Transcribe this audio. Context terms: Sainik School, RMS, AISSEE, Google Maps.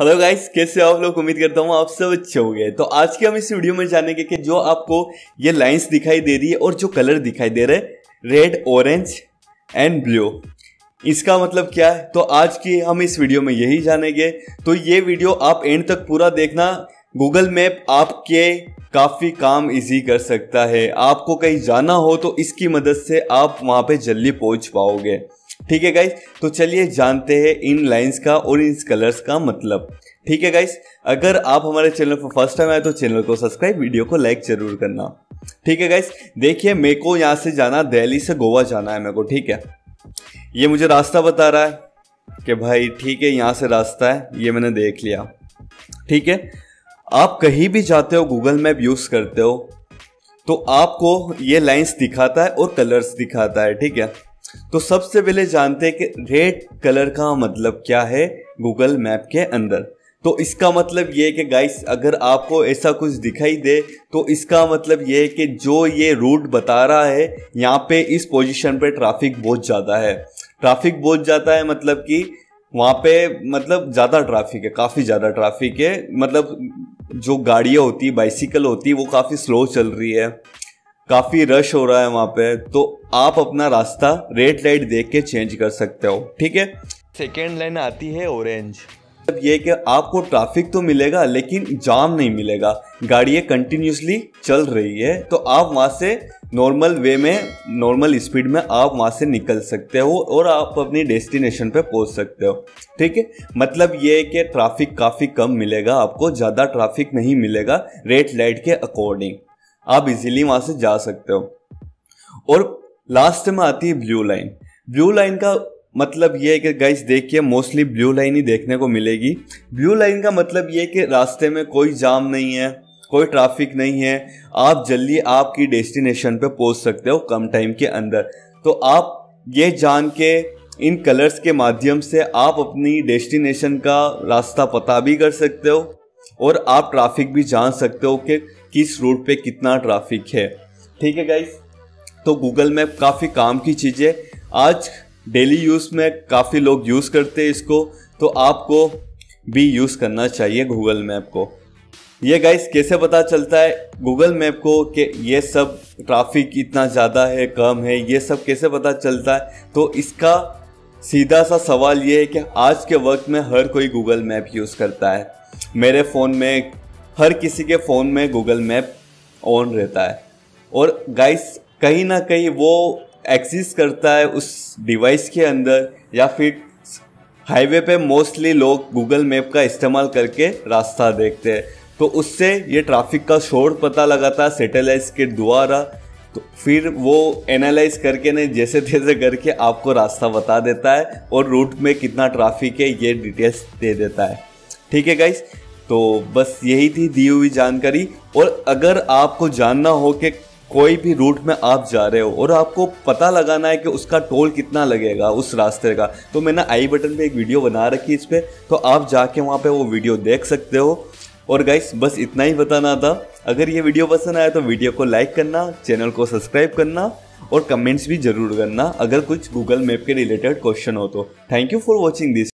Hello guys, कैसे हो आप लोग। उम्मीद करता हूँ आप सब अच्छे होंगे। तो आज के हम इस वीडियो में जानेंगे कि जो आपको ये लाइंस दिखाई दे रही है और जो कलर दिखाई दे रहे हैं रेड, ऑरेंज एंड ब्लू, इसका मतलब क्या है। तो आज की हम इस वीडियो में यही जानेंगे। तो ये वीडियो आप एंड तक पूरा देखना। गूगल मैप आपके काफ़ी काम इजी कर सकता है। आपको कहीं जाना हो तो इसकी मदद से आप वहाँ पर जल्दी पहुँच पाओगे। ठीक है गाइस, तो चलिए जानते हैं इन लाइंस का और इन कलर्स का मतलब। ठीक है गाइस, अगर आप हमारे चैनल पर फर्स्ट टाइम आए तो चैनल को सब्सक्राइब, वीडियो को लाइक जरूर करना। ठीक है गाइस, देखिए मेरे को यहाँ से जाना, दिल्ली से गोवा जाना है मेरे को। ठीक है, ये मुझे रास्ता बता रहा है कि भाई ठीक है यहाँ से रास्ता है, ये मैंने देख लिया। ठीक है, आप कहीं भी जाते हो, गूगल मैप यूज़ करते हो तो आपको ये लाइन्स दिखाता है और कलर्स दिखाता है। ठीक है, तो सबसे पहले जानते हैं कि रेड कलर का मतलब क्या है गूगल मैप के अंदर। तो इसका मतलब ये है कि गाइस, अगर आपको ऐसा कुछ दिखाई दे तो इसका मतलब ये है कि जो ये रूट बता रहा है यहाँ पे इस पोजीशन पे ट्रैफिक बहुत ज़्यादा है। ट्रैफिक बहुत ज़्यादा है मतलब कि वहाँ पे मतलब ज़्यादा ट्रैफिक है, काफ़ी ज़्यादा ट्रैफिक है। मतलब जो गाड़ियाँ होती है, बाइसिकल होती है, वो काफ़ी स्लो चल रही है, काफ़ी रश हो रहा है वहाँ पे। तो आप अपना रास्ता रेड लाइट देख के चेंज कर सकते हो। ठीक है, सेकेंड लाइन आती है ऑरेंज, मतलब ये कि आपको ट्रैफिक तो मिलेगा लेकिन जाम नहीं मिलेगा, गाड़ियाँ कंटिन्यूसली चल रही है। तो आप वहाँ से नॉर्मल वे में, नॉर्मल स्पीड में आप वहाँ से निकल सकते हो और आप अपनी डेस्टिनेशन पे पहुँच सकते हो। ठीक है, मतलब ये है कि ट्रैफिक काफ़ी कम मिलेगा आपको, ज़्यादा ट्रैफिक नहीं मिलेगा। रेड लाइट के अकॉर्डिंग आप इजीली वहाँ से जा सकते हो। और लास्ट में आती है ब्लू लाइन। ब्लू लाइन का मतलब ये है कि गाइस देखिए, मोस्टली ब्लू लाइन ही देखने को मिलेगी। ब्लू लाइन का मतलब ये है कि रास्ते में कोई जाम नहीं है, कोई ट्रैफिक नहीं है, आप जल्दी आपकी डेस्टिनेशन पे पहुँच सकते हो कम टाइम के अंदर। तो आप ये जान के इन कलर्स के माध्यम से आप अपनी डेस्टिनेशन का रास्ता पता भी कर सकते हो और आप ट्रैफिक भी जान सकते हो कि किस रूट पे कितना ट्रैफिक है। ठीक है गाइस, तो गूगल मैप काफ़ी काम की चीज़ है। आज डेली यूज़ में काफ़ी लोग यूज़ करते हैं इसको, तो आपको भी यूज़ करना चाहिए गूगल मैप को। ये गाइस कैसे पता चलता है गूगल मैप को कि ये सब ट्रैफिक इतना ज़्यादा है, कम है, ये सब कैसे पता चलता है। तो इसका सीधा सा सवाल ये है कि आज के वक्त में हर कोई गूगल मैप यूज़ करता है। मेरे फ़ोन में, हर किसी के फ़ोन में गूगल मैप ऑन रहता है और गाइस कहीं ना कहीं वो एक्सिस्ट करता है उस डिवाइस के अंदर। या फिर हाईवे पे मोस्टली लोग गूगल मैप का इस्तेमाल करके रास्ता देखते हैं, तो उससे ये ट्रैफिक का शोर पता लगाता है सैटेलाइट के द्वारा। तो फिर वो एनालाइज करके नहीं, जैसे तैसे करके आपको रास्ता बता देता है और रूट में कितना ट्रैफिक है ये डिटेल्स दे देता है। ठीक है गाइस, तो बस यही थी दी हुई जानकारी। और अगर आपको जानना हो कि कोई भी रूट में आप जा रहे हो और आपको पता लगाना है कि उसका टोल कितना लगेगा उस रास्ते का, तो मैंने आई बटन पे एक वीडियो बना रखी है इस पर, तो आप जाके वहाँ पे वो वीडियो देख सकते हो। और गाइस बस इतना ही बताना था। अगर ये वीडियो पसंद आया तो वीडियो को लाइक करना, चैनल को सब्सक्राइब करना और कमेंट्स भी ज़रूर करना अगर कुछ गूगल मैप के रिलेटेड क्वेश्चन हो तो। Thank you for watching this.